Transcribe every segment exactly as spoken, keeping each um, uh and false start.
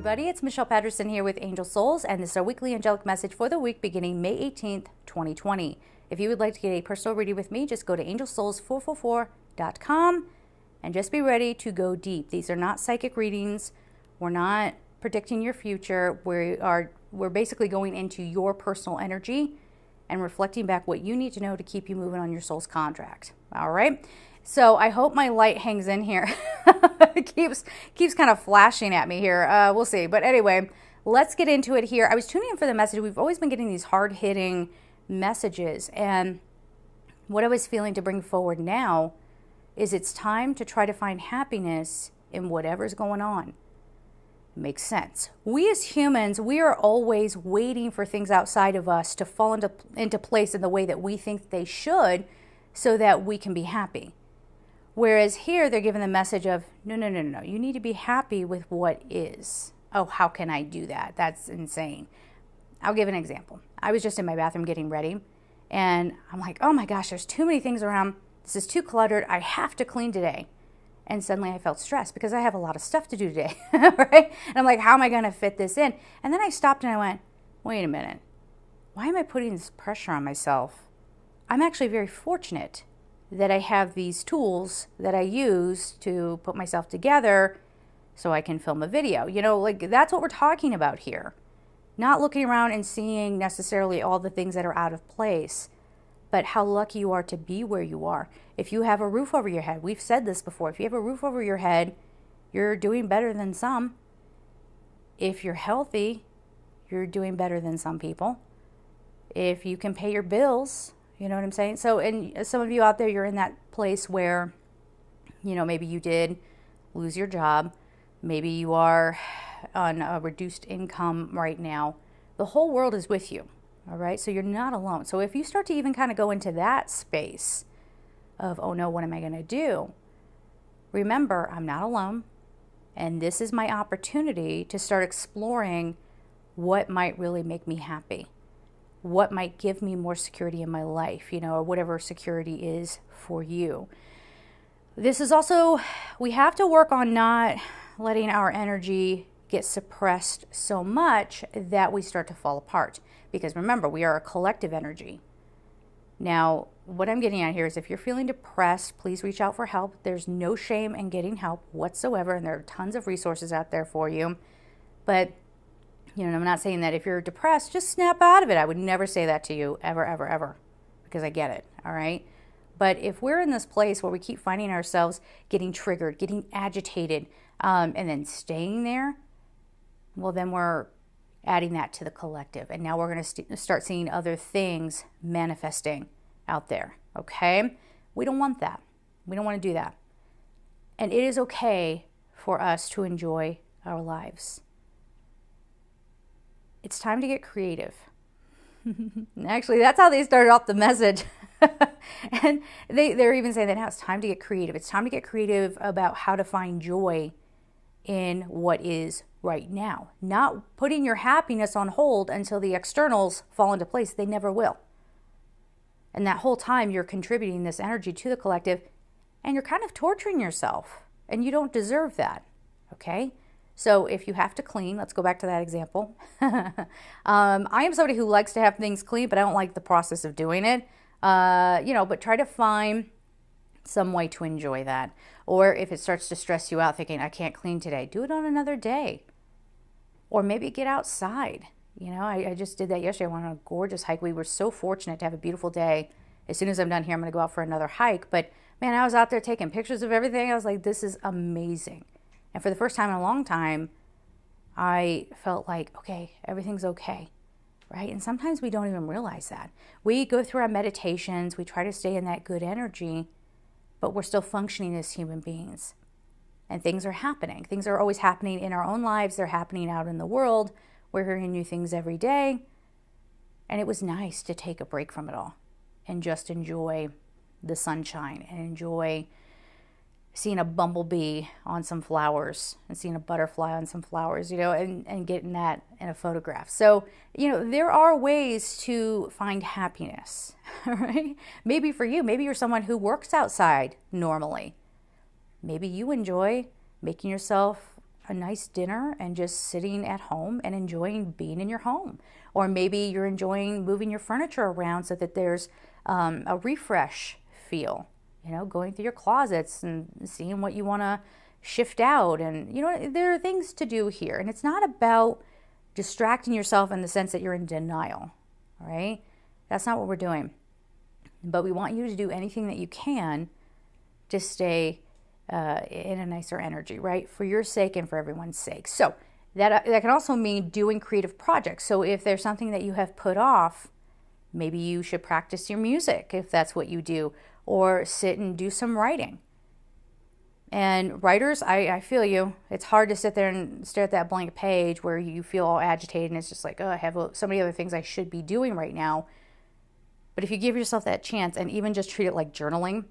everybody. It's Michelle Patterson here with Angel Souls, and this is our weekly angelic message for the week beginning May eighteenth, twenty twenty. If you would like to get a personal reading with me, just go to angel souls four four four dot com and just be ready to go deep. These are not psychic readings. We're not predicting your future. We are, we're basically going into your personal energy and reflecting back what you need to know to keep you moving on your soul's contract. All right? So I hope my light hangs in here. It keeps, keeps kind of flashing at me here. Uh, we'll see. But anyway, let's get into it here. I was tuning in for the message. We've always been getting these hard-hitting messages. And what I was feeling to bring forward now is it's time to try to find happiness in whatever's going on. Makes sense. We as humans, we are always waiting for things outside of us to fall into, into place in the way that we think they should so that we can be happy. Whereas here, they're given the message of, no, no, no, no, you need to be happy with what is. Oh, how can I do that? That's insane. I'll give an example. I was just in my bathroom getting ready, and I'm like, oh my gosh, there's too many things around. This is too cluttered. I have to clean today. And suddenly I felt stressed because I have a lot of stuff to do today, right? And I'm like, how am I going to fit this in? And then I stopped and I went, wait a minute. Why am I putting this pressure on myself? I'm actually very fortunate that I have these tools that I use to put myself together so I can film a video. You know, like that's what we're talking about here. Not looking around and seeing necessarily all the things that are out of place, but how lucky you are to be where you are. If you have a roof over your head, we've said this before, if you have a roof over your head, you're doing better than some. If you're healthy, you're doing better than some people. If you can pay your bills, you know what I'm saying? So, and some of you out there, you're in that place where, you know, maybe you did lose your job. Maybe you are on a reduced income right now. The whole world is with you. All right, so you're not alone. So if you start to even kind of go into that space of, oh no, what am I going to do? Remember, I'm not alone. And this is my opportunity to start exploring what might really make me happy, what might give me more security in my life, you know, or whatever security is for you. This is also, we have to work on not letting our energy get suppressed so much that we start to fall apart. Because remember, we are a collective energy. Now, what I'm getting at here is if you're feeling depressed, please reach out for help. There's no shame in getting help whatsoever, and there are tons of resources out there for you. But, you know, I'm not saying that if you're depressed, just snap out of it. I would never say that to you ever, ever, ever, because I get it, all right? But if we're in this place where we keep finding ourselves getting triggered, getting agitated, um, and then staying there, well, then we're adding that to the collective. And now we're going to start seeing other things manifesting out there, okay? We don't want that. We don't want to do that. And it is okay for us to enjoy our lives. It's time to get creative. Actually, that's how they started off the message. And they, they're even saying that now it's time to get creative. It's time to get creative about how to find joy in what is right now. Not putting your happiness on hold until the externals fall into place. They never will. And that whole time you're contributing this energy to the collective and you're kind of torturing yourself and you don't deserve that. Okay? So if you have to clean, let's go back to that example. um, I am somebody who likes to have things clean, but I don't like the process of doing it. Uh, you know, but try to find some way to enjoy that. Or if it starts to stress you out thinking, I can't clean today, do it on another day. Or maybe get outside. You know, I, I just did that yesterday. I went on a gorgeous hike. We were so fortunate to have a beautiful day. As soon as I'm done here, I'm going to go out for another hike. But man, I was out there taking pictures of everything. I was like, this is amazing. And for the first time in a long time, I felt like, okay, everything's okay. Right? And sometimes we don't even realize that. We go through our meditations. We try to stay in that good energy, but we're still functioning as human beings. And things are happening. Things are always happening in our own lives. They're happening out in the world. We're hearing new things every day. And it was nice to take a break from it all and just enjoy the sunshine and enjoy seeing a bumblebee on some flowers and seeing a butterfly on some flowers, you know, and, and getting that in a photograph. So, you know, there are ways to find happiness, all right? Maybe for you, maybe you're someone who works outside normally. Maybe you enjoy making yourself a nice dinner and just sitting at home and enjoying being in your home. Or maybe you're enjoying moving your furniture around so that there's um, a refresh feel, you know, going through your closets and seeing what you want to shift out. And, you know, there are things to do here. And it's not about distracting yourself in the sense that you're in denial, all right? That's not what we're doing. But we want you to do anything that you can to stay uh, in a nicer energy, right? For your sake and for everyone's sake. So that, that can also mean doing creative projects. So if there's something that you have put off, maybe you should practice your music if that's what you do, or sit and do some writing. And writers, I, I feel you. It's hard to sit there and stare at that blank page where you feel all agitated and it's just like, oh, I have so many other things I should be doing right now. But if you give yourself that chance and even just treat it like journaling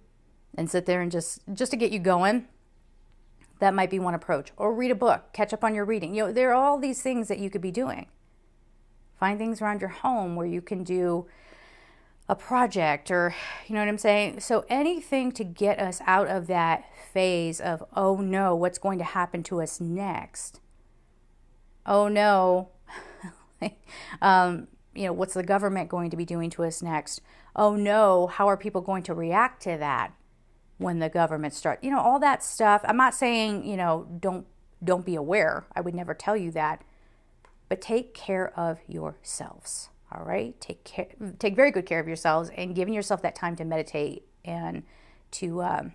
and sit there and just, just to get you going, that might be one approach. Or read a book, catch up on your reading. You know, there are all these things that you could be doing. Find things around your home where you can do a project, or, you know what I'm saying? So anything to get us out of that phase of, oh no, what's going to happen to us next? Oh no, um, you know, what's the government going to be doing to us next? Oh no, how are people going to react to that when the government starts? You know, all that stuff. I'm not saying, you know, don't, don't be aware. I would never tell you that, but take care of yourselves. All right, take care, take very good care of yourselves, and giving yourself that time to meditate and to um,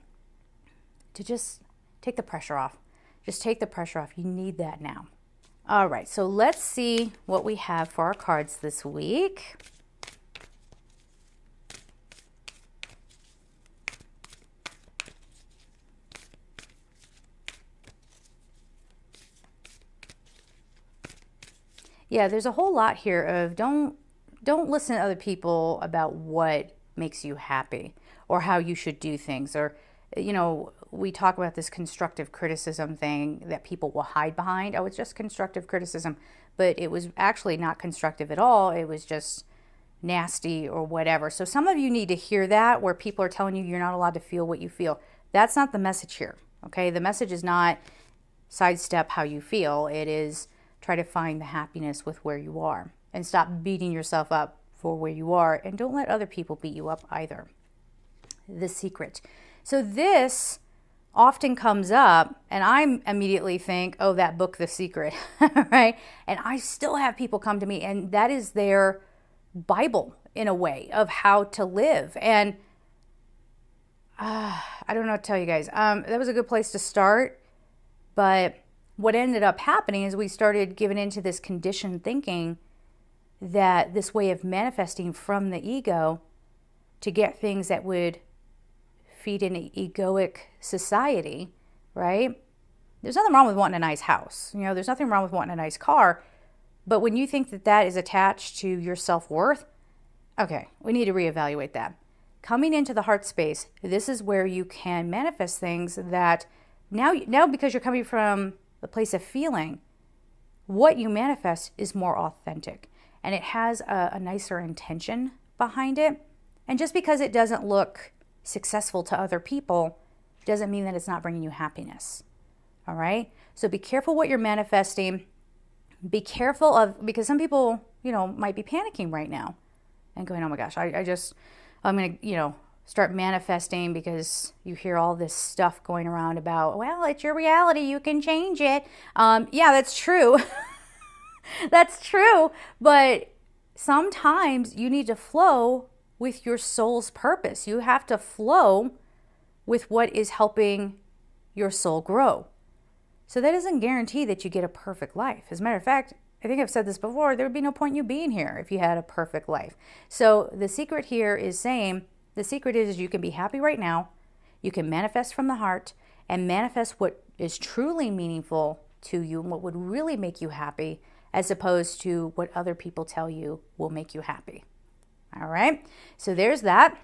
to just take the pressure off. Just take the pressure off. You need that now. All right, so let's see what we have for our cards this week. Yeah, there's a whole lot here of don't Don't listen to other people about what makes you happy or how you should do things. Or, you know, we talk about this constructive criticism thing that people will hide behind. Oh, it's just constructive criticism. But it was actually not constructive at all. It was just nasty or whatever. So some of you need to hear that, where people are telling you you're not allowed to feel what you feel. That's not the message here, okay? The message is not sidestep how you feel. It is try to find the happiness with where you are. And stop beating yourself up for where you are. And don't let other people beat you up either. The secret. So this often comes up, and I immediately think, oh, that book, The Secret, right? And I still have people come to me, and that is their Bible, in a way, of how to live. And uh, I don't know what to tell you guys. Um, that was a good place to start, but what ended up happening is we started giving into this conditioned thinking that this way of manifesting from the ego to get things that would feed an egoic society, right? There's nothing wrong with wanting a nice house. You know, there's nothing wrong with wanting a nice car. But when you think that that is attached to your self-worth, okay, we need to reevaluate that. Coming into the heart space, this is where you can manifest things that now, now because you're coming from the place of feeling, what you manifest is more authentic. And it has a, a nicer intention behind it. And just because it doesn't look successful to other people doesn't mean that it's not bringing you happiness, all right? So be careful what you're manifesting. Be careful of, because some people, you know, might be panicking right now and going, oh my gosh, I, I just, I'm gonna, you know, start manifesting because you hear all this stuff going around about, well, it's your reality, you can change it. Um, yeah, that's true. That's true, but sometimes you need to flow with your soul's purpose. You have to flow with what is helping your soul grow. So that doesn't guarantee that you get a perfect life. As a matter of fact, I think I've said this before, there would be no point in you being here if you had a perfect life. So the secret here is saying, the secret is you can be happy right now, you can manifest from the heart, and manifest what is truly meaningful to you and what would really make you happy, as opposed to what other people tell you will make you happy. All right, so there's that.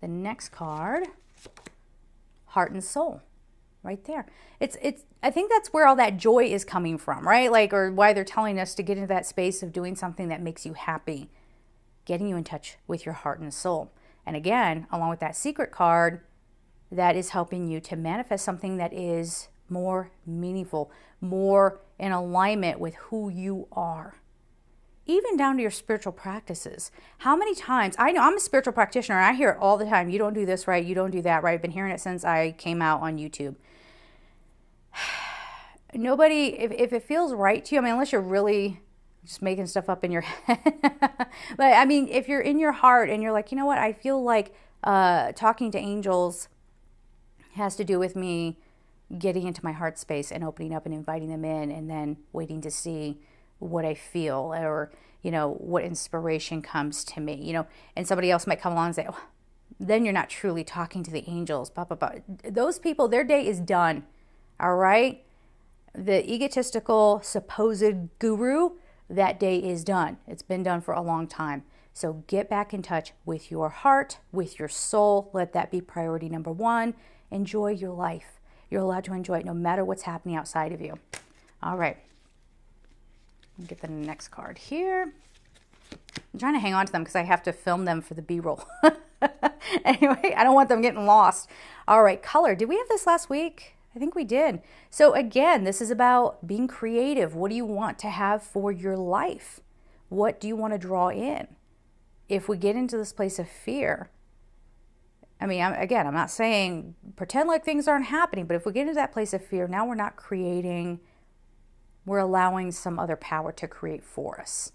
The next card, heart and soul, right there. It's, it's, I think that's where all that joy is coming from, right? Like, or why they're telling us to get into that space of doing something that makes you happy, getting you in touch with your heart and soul. And again, along with that secret card, that is helping you to manifest something that is more meaningful, more in alignment with who you are. Even down to your spiritual practices. How many times, I know I'm a spiritual practitioner, and I hear it all the time, you don't do this right, you don't do that right. I've been hearing it since I came out on YouTube. Nobody, if, if it feels right to you, I mean, unless you're really just making stuff up in your head. But I mean, if you're in your heart and you're like, you know what, I feel like uh, talking to angels has to do with me getting into my heart space and opening up and inviting them in and then waiting to see what I feel or, you know, what inspiration comes to me, you know, and somebody else might come along and say, oh, then you're not truly talking to the angels, blah, blah, blah. Those people, their day is done, all right? The egotistical supposed guru, that day is done. It's been done for a long time. So get back in touch with your heart, with your soul. Let that be priority number one. Enjoy your life. You're allowed to enjoy it no matter what's happening outside of you. All right. I'll get the next card here. I'm trying to hang on to them because I have to film them for the B-roll. Anyway, I don't want them getting lost. All right, color. Did we have this last week? I think we did. So again, this is about being creative. What do you want to have for your life? What do you want to draw in? If we get into this place of fear, I mean, I'm, again, I'm not saying pretend like things aren't happening, but if we get into that place of fear, now we're not creating. We're allowing some other power to create for us.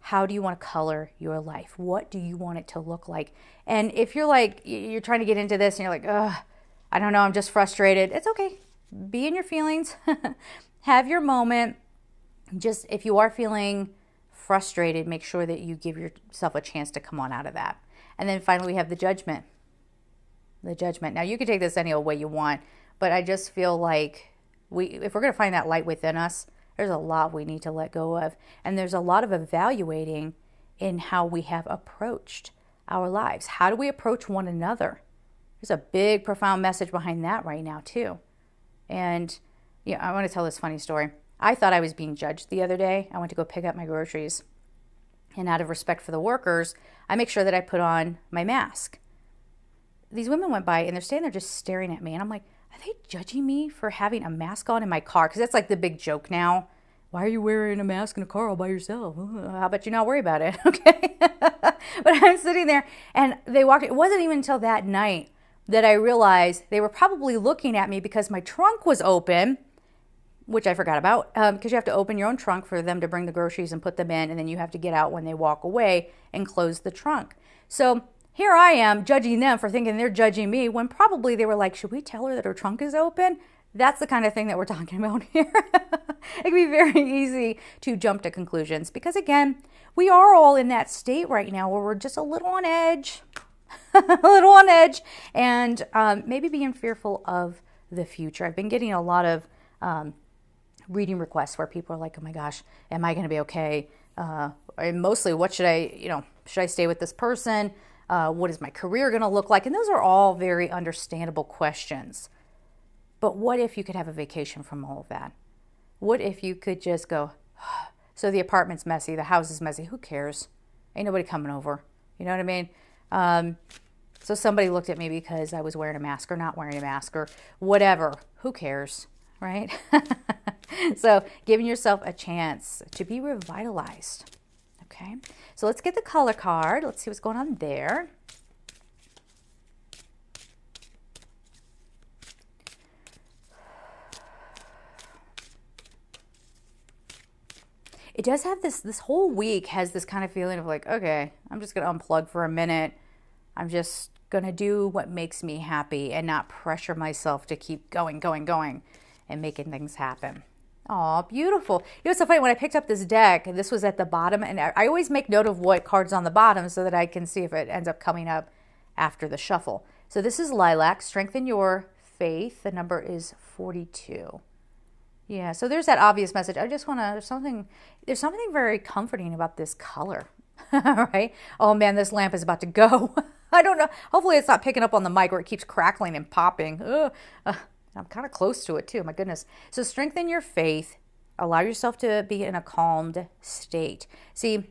How do you want to color your life? What do you want it to look like? And if you're like, you're trying to get into this and you're like, ugh, I don't know, I'm just frustrated. It's okay. Be in your feelings. Have your moment. Just if you are feeling frustrated, make sure that you give yourself a chance to come on out of that. And then finally, we have the judgment. The judgment. Now, you can take this any old way you want, but I just feel like we, if we're going to find that light within us, there's a lot we need to let go of. And there's a lot of evaluating in how we have approached our lives. How do we approach one another? There's a big, profound message behind that right now, too. And yeah, I want to tell this funny story. I thought I was being judged the other day. I went to go pick up my groceries. And out of respect for the workers, I make sure that I put on my mask. These women went by, and they're standing there just staring at me. And I'm like, are they judging me for having a mask on in my car? Because that's like the big joke now. Why are you wearing a mask in a car all by yourself? How about you not worry about it? Okay. But I'm sitting there, and they walked. It wasn't even until that night that I realized they were probably looking at me because my trunk was open, which I forgot about, because um, you have to open your own trunk for them to bring the groceries and put them in, and then you have to get out when they walk away and close the trunk. So here I am judging them for thinking they're judging me when probably they were like, should we tell her that her trunk is open? That's the kind of thing that we're talking about here. It can be very easy to jump to conclusions because, again, we are all in that state right now where we're just a little on edge. A little on edge and um, maybe being fearful of the future. I've been getting a lot of um, reading requests where people are like, oh my gosh, am I going to be okay? Uh, and mostly what should I, you know, should I stay with this person? Uh, what is my career going to look like? And those are all very understandable questions. But what if you could have a vacation from all of that? What if you could just go, oh, so the apartment's messy, the house is messy, who cares? Ain't nobody coming over. You know what I mean? Um, so somebody looked at me because I was wearing a mask or not wearing a mask or whatever. Who cares, right? So giving yourself a chance to be revitalized, okay? So let's get the color card. Let's see what's going on there. It does have this, this whole week has this kind of feeling of like, okay, I'm just going to unplug for a minute. I'm just going to do what makes me happy and not pressure myself to keep going, going, going and making things happen. Aw, beautiful. You know, it's so funny. When I picked up this deck, this was at the bottom, and I always make note of what card's on the bottom so that I can see if it ends up coming up after the shuffle. So this is Lilac, Strengthen Your Faith. The number is forty-two. Yeah, so there's that obvious message. I just want to, there's something, there's something very comforting about this color, right? Oh man, this lamp is about to go. I don't know. Hopefully it's not picking up on the mic where it keeps crackling and popping. Uh, I'm kind of close to it too, my goodness. So strengthen your faith. Allow yourself to be in a calmed state. See,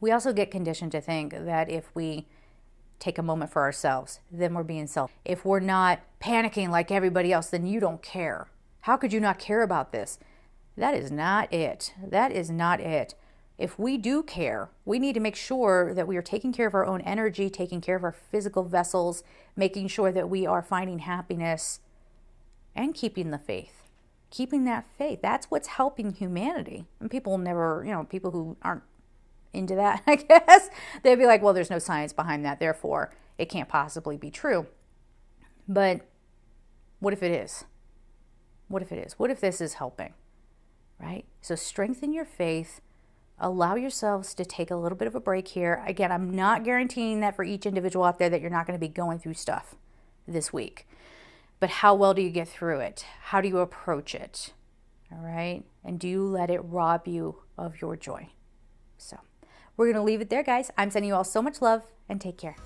we also get conditioned to think that if we take a moment for ourselves, then we're being selfish. If we're not panicking like everybody else, then you don't care. How could you not care about this? That is not it. That is not it. If we do care, we need to make sure that we are taking care of our own energy, taking care of our physical vessels, making sure that we are finding happiness and keeping the faith. Keeping that faith. That's what's helping humanity. And people never, you know, people who aren't into that, I guess, they'd be like, well, there's no science behind that, therefore it can't possibly be true. But what if it is? What if it is? What if this is helping? Right? So strengthen your faith. Allow yourselves to take a little bit of a break here. Again, I'm not guaranteeing that for each individual out there that you're not going to be going through stuff this week. But how well do you get through it? How do you approach it? All right? And do you let it rob you of your joy? So we're going to leave it there, guys. I'm sending you all so much love, and take care.